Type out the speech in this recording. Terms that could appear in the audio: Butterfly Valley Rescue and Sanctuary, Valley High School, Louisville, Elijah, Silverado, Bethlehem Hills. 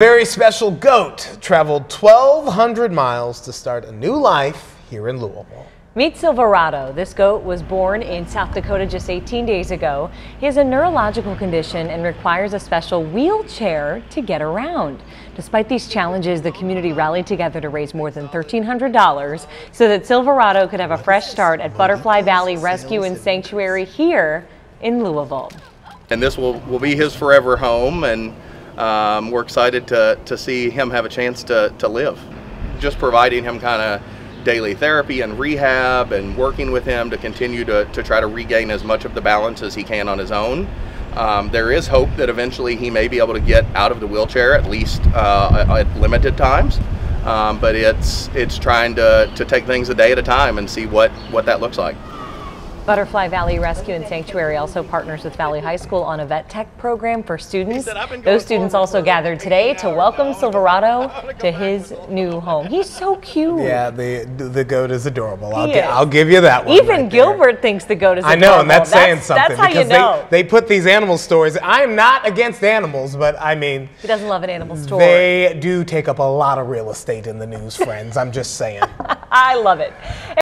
Very special goat traveled 1,200 miles to start a new life here in Louisville. Meet Silverado. This goat was born in South Dakota just 18 days ago. He has a neurological condition and requires a special wheelchair to get around. Despite these challenges, the community rallied together to raise more than $1,300 so that Silverado could have a fresh start at Butterfly Valley Rescue and Sanctuary here in Louisville. And this will be his forever home, and we're excited to see him have a chance to live. Just providing him kind of daily therapy and rehab and working with him to continue to try to regain as much of the balance as he can on his own. There is hope that eventually he may be able to get out of the wheelchair, at least at limited times. But it's trying to take things a day at a time and see what that looks like. Butterfly Valley Rescue and Sanctuary also partners with Valley High School on a vet tech program for students. Those students also gathered today to welcome Silverado to his new home. He's so cute. Yeah, the goat is adorable. I'll give you that one. Even Gilbert thinks the goat is adorable. I know, and that's saying something. That's how you know. They put these animal stories. I'm not against animals, but I mean, he doesn't love an animal store. They do take up a lot of real estate in the news, friends. I'm just saying. I love it.